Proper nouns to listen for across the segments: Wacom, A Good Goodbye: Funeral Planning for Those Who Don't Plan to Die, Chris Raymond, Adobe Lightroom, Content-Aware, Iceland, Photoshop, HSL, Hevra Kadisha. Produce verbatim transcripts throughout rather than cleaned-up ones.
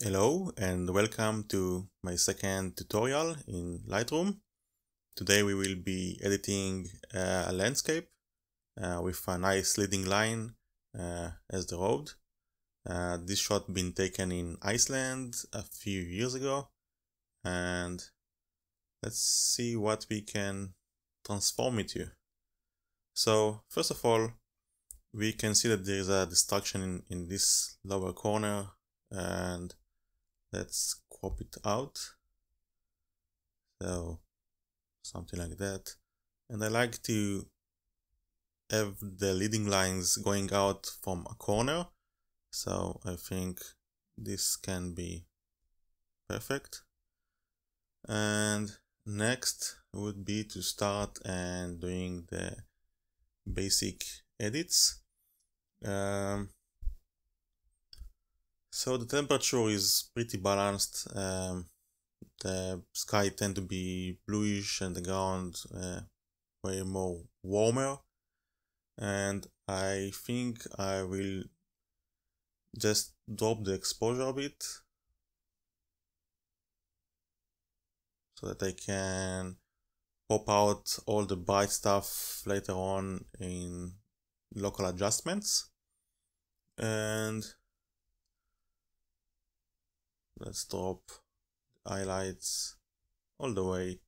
Hello and welcome to my second tutorial in Lightroom. Today we will be editing uh, a landscape uh, with a nice leading line uh, as the road. Uh, this shot been taken in Iceland a few years ago, and let's see what we can transform it to. So first of all, we can see that there is a distortion in, in this lower corner, and let's crop it out, so something like that. And I like to have the leading lines going out from a corner, so I think this can be perfect. And next would be to start and doing the basic edits. Um, So the temperature is pretty balanced. Um, the sky tend to be bluish and the ground uh, way more warmer. And I think I will just drop the exposure a bit so that I can pop out all the bright stuff later on in local adjustments. And let's drop highlights all the way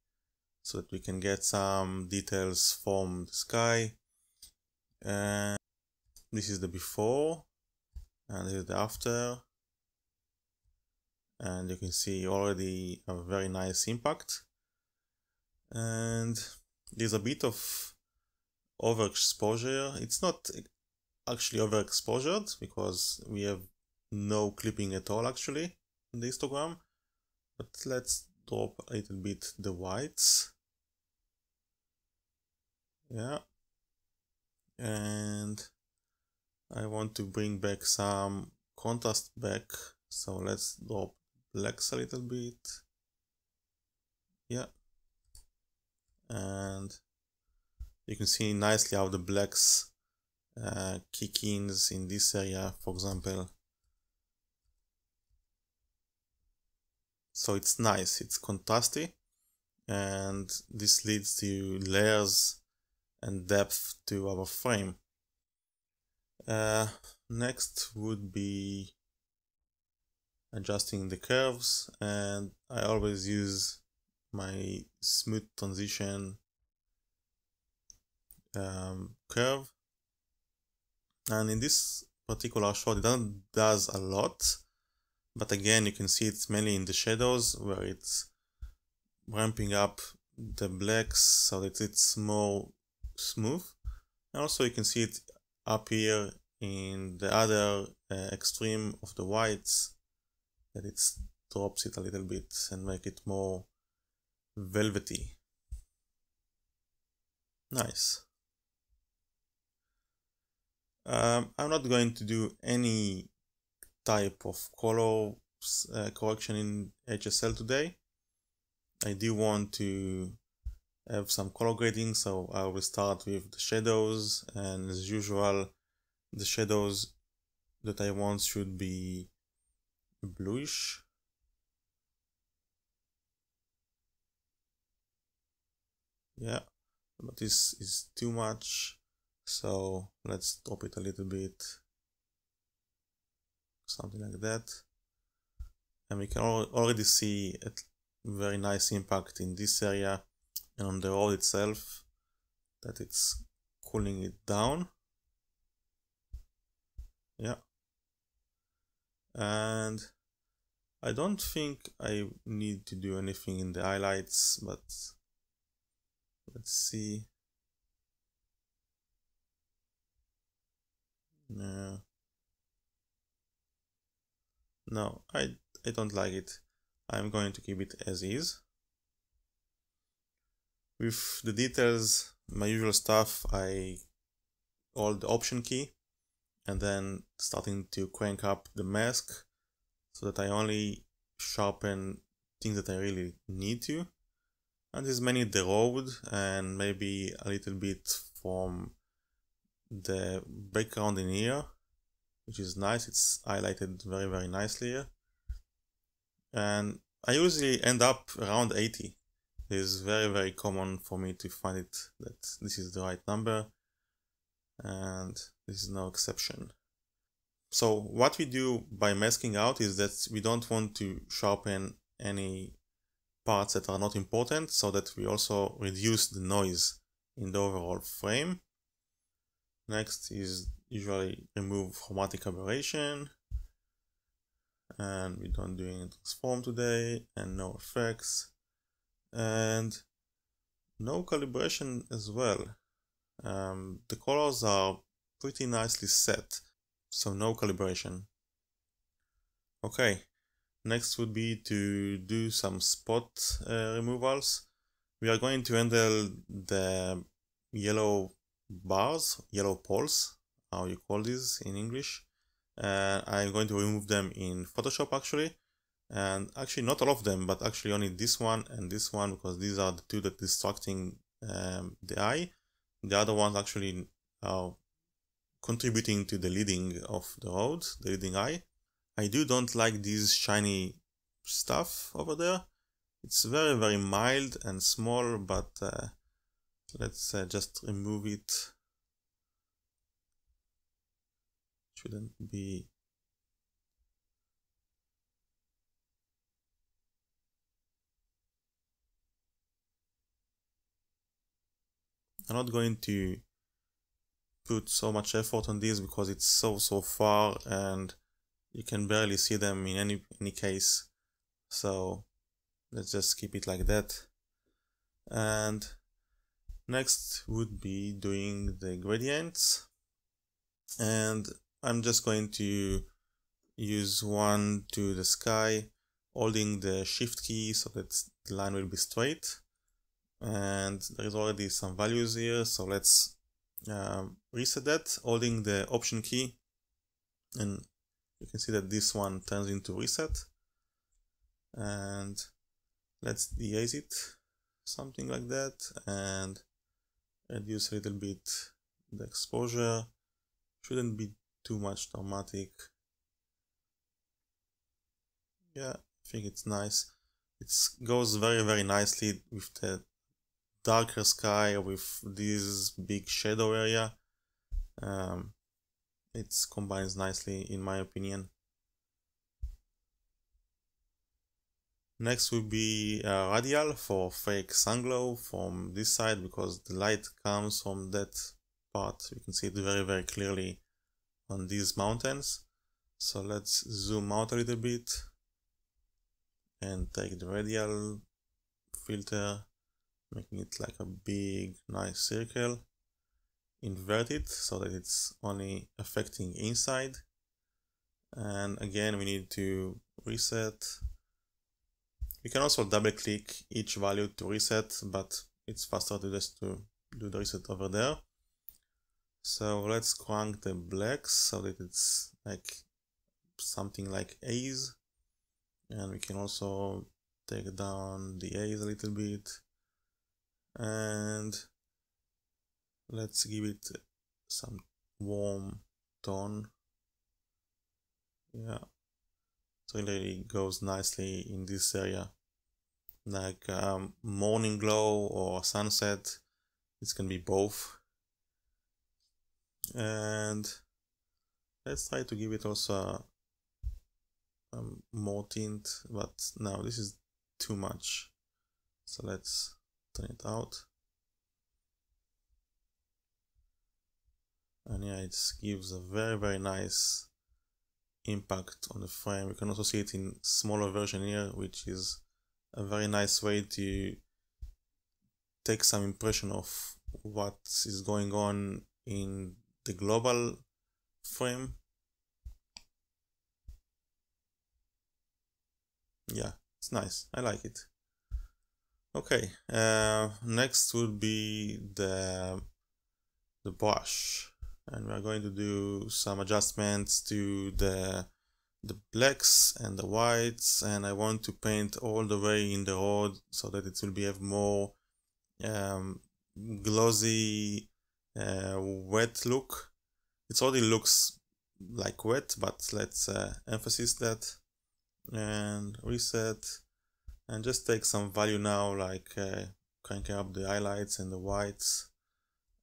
so that we can get some details from the sky. And this is the before and this is the after. And you can see already a very nice impact. And there's a bit of overexposure. It's not actually overexposure because we have no clipping at all actually. The histogram, but let's drop a little bit the whites. Yeah, and I want to bring back some contrast back, so let's drop blacks a little bit. Yeah, and you can see nicely how the blacks uh, kick in in this area, for example. So it's nice, it's contrasty, and this leads to layers and depth to our frame. Uh, next would be adjusting the curves, and I always use my smooth transition um, curve. And in this particular shot, it doesn't does a lot. But again, you can see it's mainly in the shadows where it's ramping up the blacks so that it's more smooth. And also you can see it up here in the other uh, extreme of the whites, that it drops it a little bit and make it more velvety. Nice. Um, I'm not going to do any type of color uh, correction in H S L today. I do want to have some color grading, so I will start with the shadows, and as usual the shadows that I want should be bluish. Yeah, but this is too much, so let's drop it a little bit. Something like that. And we can already see a very nice impact in this area and on the road itself, that it's cooling it down. Yeah. And I don't think I need to do anything in the highlights, but let's see. No. No, I, I don't like it. I'm going to keep it as is. With the details, my usual stuff, I hold the option key and then starting to crank up the mask so that I only sharpen things that I really need to. And this is mainly the road and maybe a little bit from the background in here, which is nice. It's highlighted very, very nicely here. and I usually end up around eighty. It is very, very common for me to find it that this is the right number, and this is no exception. So what we do by masking out is that we don't want to sharpen any parts that are not important, so that we also reduce the noise in the overall frame. Next is usually remove chromatic aberration, and we don't do any transform today, and no effects, and no calibration as well. Um, the colors are pretty nicely set, so no calibration. Okay, next would be to do some spot uh, removals. We are going to handle the yellow bars, yellow poles, how you call these in English. Uh, I'm going to remove them in Photoshop actually, and actually not all of them, but actually only this one and this one, because these are the two that are distracting um, the eye. The other ones actually are contributing to the leading of the road, the leading eye. I do don't like these shiny stuff over there. It's very, very mild and small, but uh, let's uh, just remove it. Shouldn't be. I'm not going to put so much effort on this because it's so, so far, and you can barely see them in any any case. So let's just keep it like that. And next would be doing the gradients, and I'm just going to use one to the sky, holding the shift key so that the line will be straight. And there is already some values here, so let's um, reset that, holding the option key, and you can see that this one turns into reset. And let's de-haze it, something like that, and reduce a little bit the exposure. Shouldn't be too much dramatic. Yeah, I think it's nice. It goes very, very nicely with the darker sky, with this big shadow area. Um, it combines nicely, in my opinion. Next will be uh, radial for fake sun glow from this side, because the light comes from that part. You can see it very, very clearly on these mountains. So let's zoom out a little bit and take the radial filter, making it like a big nice circle. Invert it so that it's only affecting inside, and again we need to reset. You can also double click each value to reset, but it's faster to just to do the reset over there. So let's crank the blacks so that it's like something like haze, and we can also take down the haze a little bit, and let's give it some warm tone. Yeah, so it really goes nicely in this area, like um, morning glow or sunset. It's gonna be both. And let's try to give it also um, more tint, but now this is too much, so let's turn it out. And yeah, it gives a very, very nice impact on the frame. You can also see it in smaller version here, which is a very nice way to take some impression of what is going on in the global frame. Yeah, it's nice. I like it. Okay, uh, next would be the the brush, and we are going to do some adjustments to the the blacks and the whites, and I want to paint all the way in the road so that it will be have more um, glossy uh, wet look. It already looks like wet, but let's uh, emphasize that. and reset, and just take some value now, like uh, cranking up the highlights and the whites.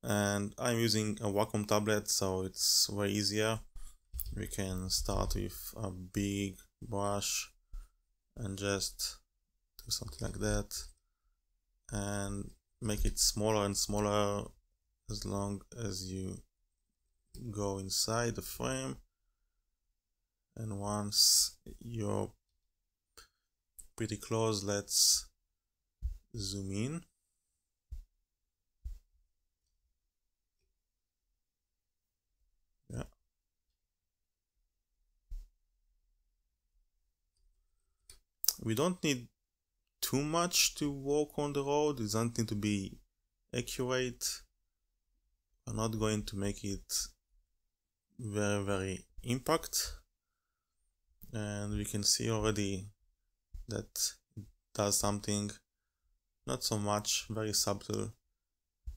And I'm using a Wacom tablet, so it's way easier. We can start with a big brush and just do something like that and make it smaller and smaller as long as you go inside the frame. And once you're pretty close, let's zoom in. Yeah. We don't need too much to walk on the road. It doesn't need to be accurate. I'm not going to make it very, very impact. And we can see already that it does something, not so much, very subtle.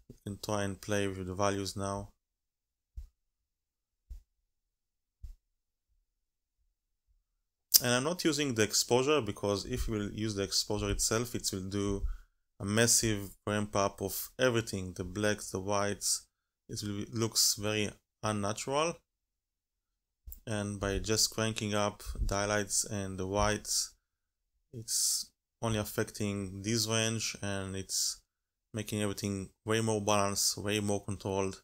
You can try and play with the values now. And I'm not using the exposure, because if we'll use the exposure itself, it will do a massive ramp up of everything, the blacks, the whites. It will be, looks very unnatural. And by just cranking up the highlights and the whites, it's only affecting this range, and it's making everything way more balanced, way more controlled,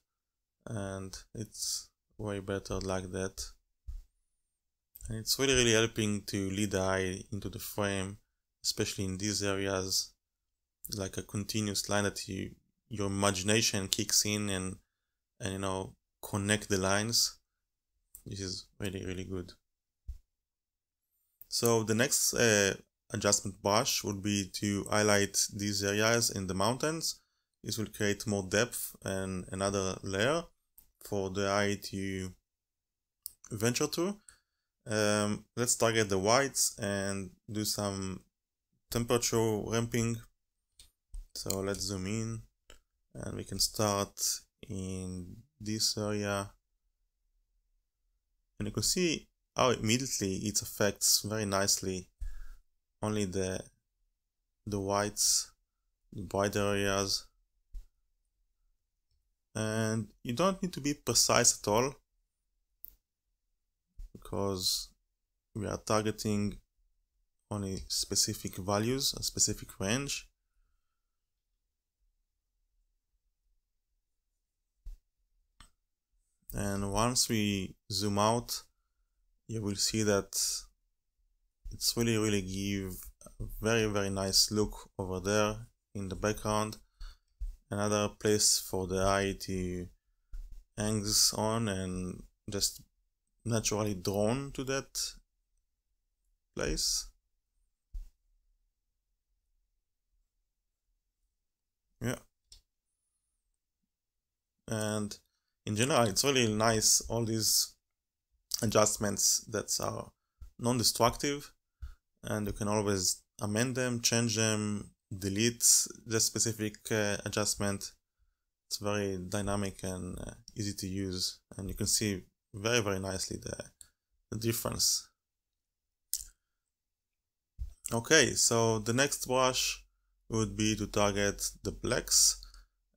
and it's way better like that. And it's really, really helping to lead the eye into the frame, especially in these areas, like a continuous line that you, your imagination kicks in and, and you know, connect the lines. This is really, really good. So the next uh, adjustment brush would be to highlight these areas in the mountains. This will create more depth and another layer for the eye to venture to. Um, let's target the whites and do some temperature ramping. So let's zoom in, and we can start in this area, and you can see how immediately it affects very nicely only the the whites, the bright areas, and you don't need to be precise at all, because we are targeting only specific values, a specific range. And once we zoom out, you will see that it's really, really give a very, very nice look over there in the background. Another place for the eye to hang on and just naturally drawn to that place. Yeah. And in general, it's really nice, all these adjustments that are non-destructive, and you can always amend them, change them, delete the specific uh, adjustment. It's very dynamic and uh, easy to use, and you can see very, very nicely the, the difference. Okay, so the next brush would be to target the blacks,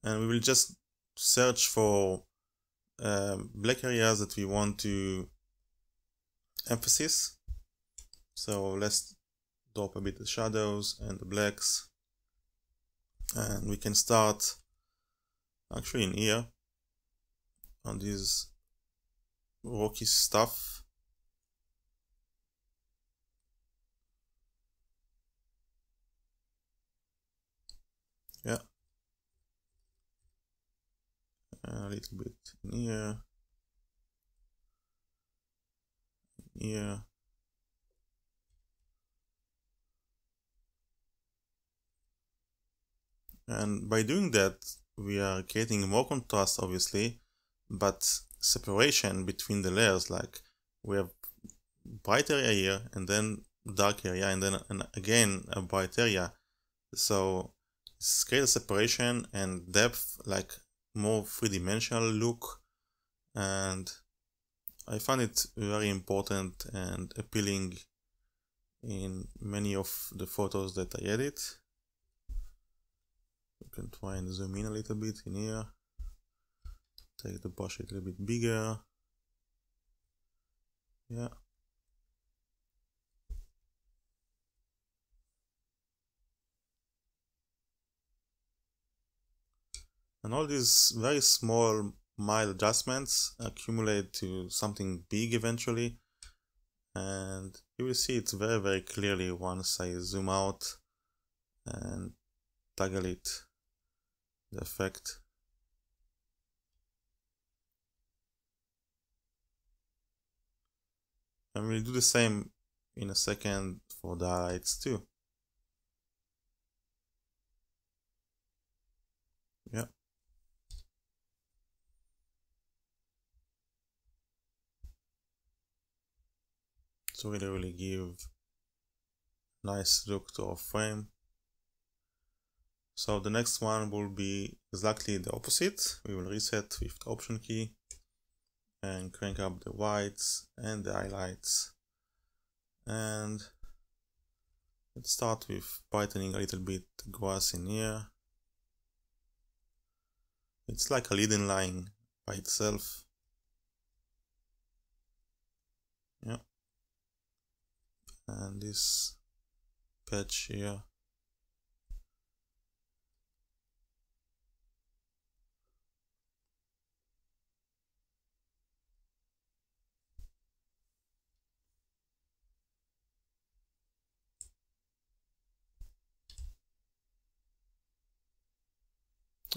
and we will just search for uh, black areas that we want to emphasize. So let's drop a bit the shadows and the blacks, and we can start actually in here on these rocky stuff. Yeah, a little bit in here, in here, and by doing that, we are creating more contrast, obviously, but separation between the layers. Like we have bright area here, and then dark area, and then and again a bright area. So it's create a separation and depth, like more three-dimensional look, and I find it very important and appealing in many of the photos that I edit. You can try and zoom in a little bit in here. Take the brush a little bit bigger. Yeah. And all these very small, mild adjustments accumulate to something big eventually. And you will see it very, very clearly once I zoom out and toggle it, the effect. And we'll do the same in a second for the highlights too. Yeah. So it'll really give a nice look to our frame. So the next one will be exactly the opposite. We will reset with the option key and crank up the whites and the highlights. And let's start with brightening a little bit the grass in here. It's like a leading line by itself. Yeah. And this patch here.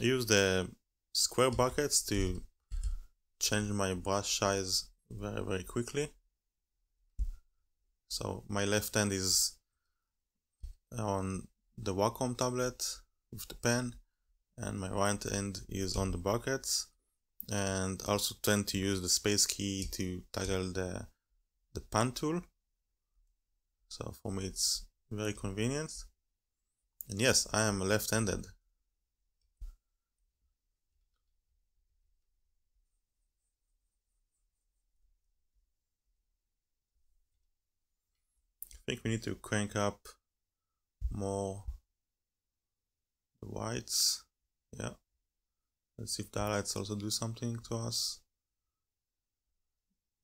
I use the square buckets to change my brush size very, very quickly. So my left hand is on the Wacom tablet with the pen, and my right hand is on the buckets. And also tend to use the space key to toggle the, the pan tool. So for me it's very convenient. And yes, I am left-handed. I think we need to crank up more the whites. Yeah. Let's see if the highlights also do something to us.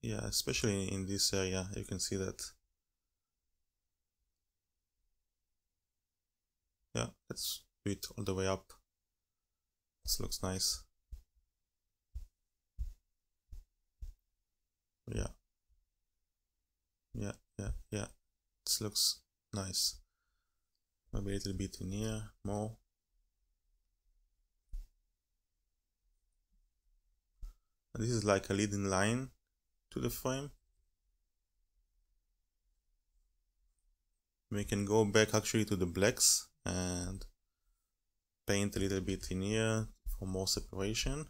Yeah, especially in this area, you can see that. Yeah, let's do it all the way up. This looks nice. Yeah. Yeah, yeah, yeah. This looks nice. Maybe a little bit in here more. And this is like a leading line to the frame. We can go back actually to the blacks and paint a little bit in here for more separation.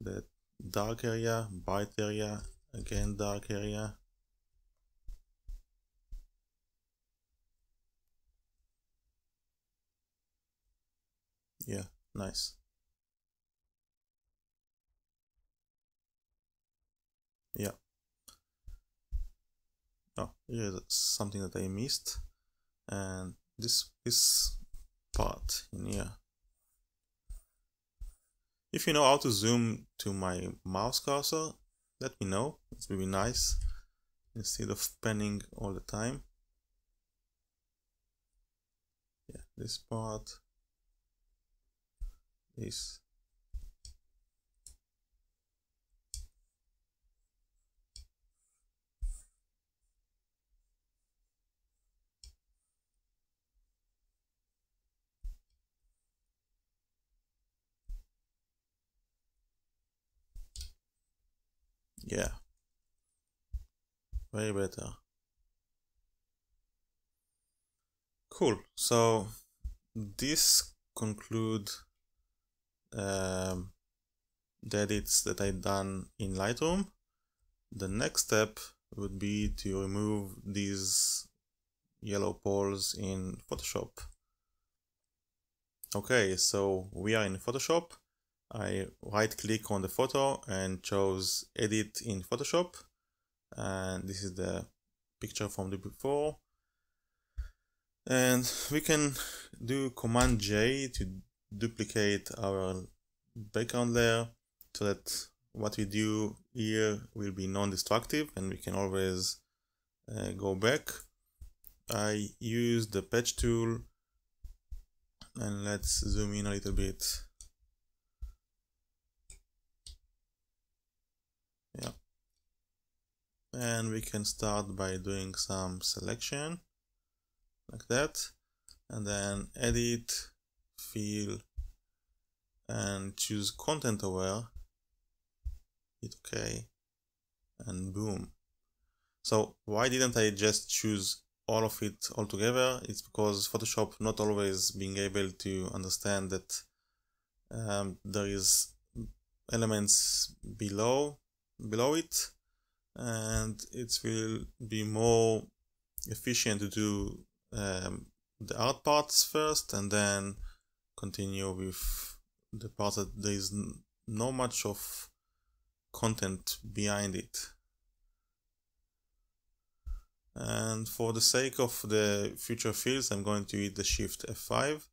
The dark area, bright area, again dark area. Yeah, nice. Yeah. Oh, here's something that I missed. And this this part in here. If you know how to zoom to my mouse cursor, let me know. It will be nice instead of panning all the time. Yeah, this part. This. Yeah, way better. Cool. So this conclude Um, the edits that I done in Lightroom. The next step would be to remove these yellow poles in Photoshop. Okay, so we are in Photoshop. I right click on the photo and chose edit in Photoshop, and this is the picture from the before. And we can do Command J to duplicate our background layer so that what we do here will be non-destructive and we can always uh, go back. I use the patch tool and let's zoom in a little bit. Yeah, and we can start by doing some selection like that, and then edit, fill, and choose Content Aware, hit OK, and boom. So why didn't I just choose all of it altogether? It's because Photoshop not always being able to understand that um, there is elements below below it, and it will be more efficient to do um, the art parts first and then continue with the part that there is no much of content behind it. And for the sake of the future fields, I'm going to hit the Shift F five.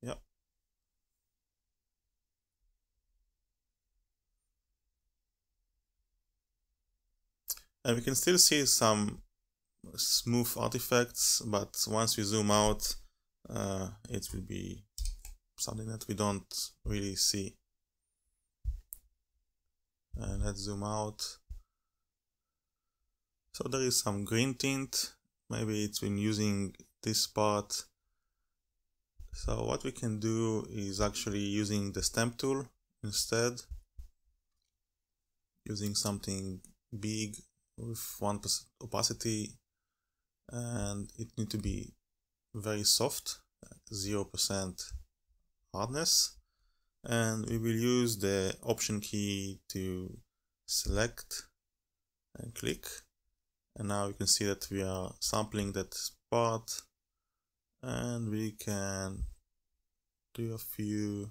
Yeah. And we can still see some smooth artifacts, but once we zoom out, uh, it will be something that we don't really see. And let's zoom out. So there is some green tint, maybe it's been using this part. So what we can do is actually using the stamp tool instead, using something big with one percent opacity, and it needs to be very soft, zero percent hardness, and we will use the option key to select and click. And now you can see that we are sampling that part, and we can do a few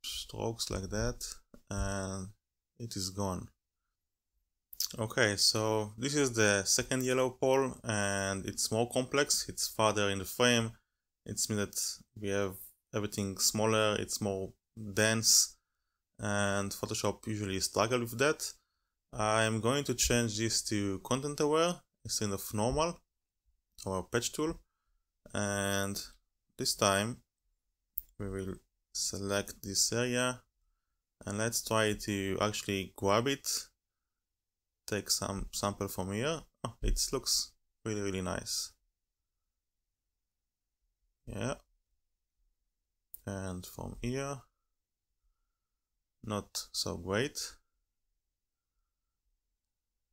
strokes like that, and it is gone. Okay, so this is the second yellow pole, and it's more complex, it's farther in the frame, it's mean that we have everything smaller, it's more dense, and Photoshop usually struggle with that. I'm going to change this to Content Aware instead of normal or patch tool, and this time we will select this area and let's try to actually grab it, take some sample from here. Oh, it looks really really nice. Yeah, and from here not so great.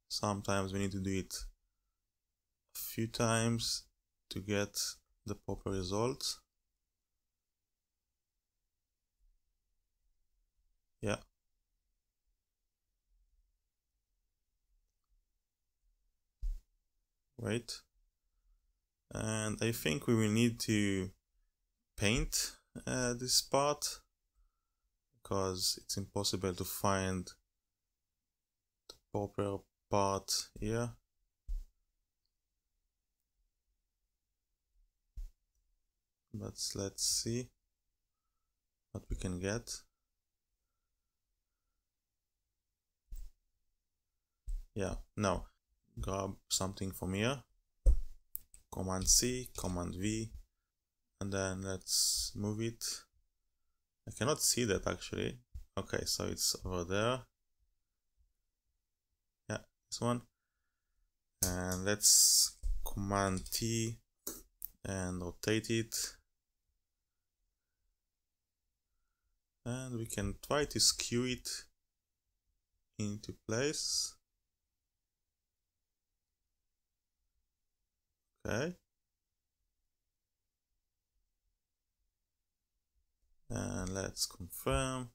Sometimes we need to do it a few times to get the proper result. Yeah. Wait. And I think we will need to paint uh, this part because it's impossible to find the proper part here. But let's see what we can get. Yeah, now grab something from here, Command C, Command V, and then let's move it. I cannot see that actually. Okay, so it's over there. This one, and let's Command T and rotate it, and we can try to skew it into place. Okay, and let's confirm.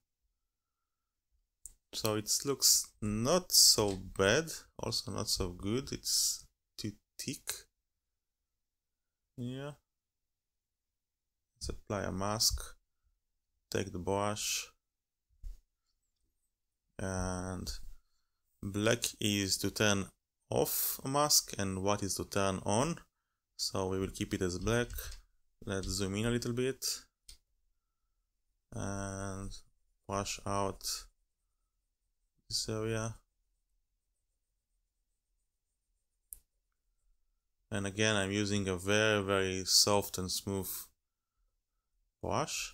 So it looks not so bad, also not so good, it's too thick. Yeah. Let's apply a mask, take the brush, and Black is to turn off a mask and white is to turn on. So we will keep it as black. Let's zoom in a little bit and wash out this area. And again, I'm using a very, very soft and smooth wash.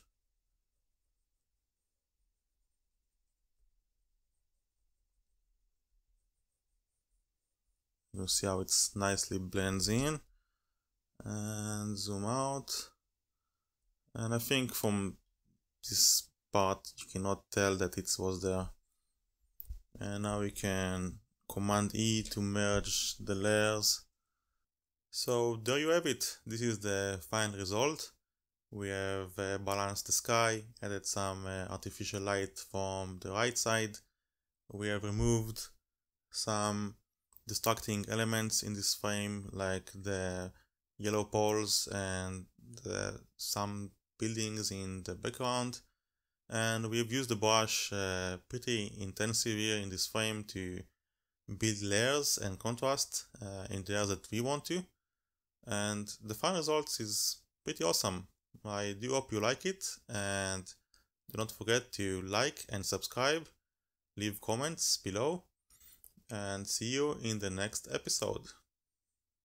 You'll see how it's nicely blends in. And zoom out. And I think from this part you cannot tell that it was there. And now we can Command E to merge the layers. So there you have it. This is the final result. We have uh, balanced the sky, added some uh, artificial light from the right side. We have removed some distracting elements in this frame, like the yellow poles and the, some buildings in the background. And we've used the brush uh, pretty intensive here in this frame to build layers and contrast uh, in the areas that we want to. And the final results is pretty awesome. I do hope you like it, and do not forget to like and subscribe, leave comments below, and see you in the next episode.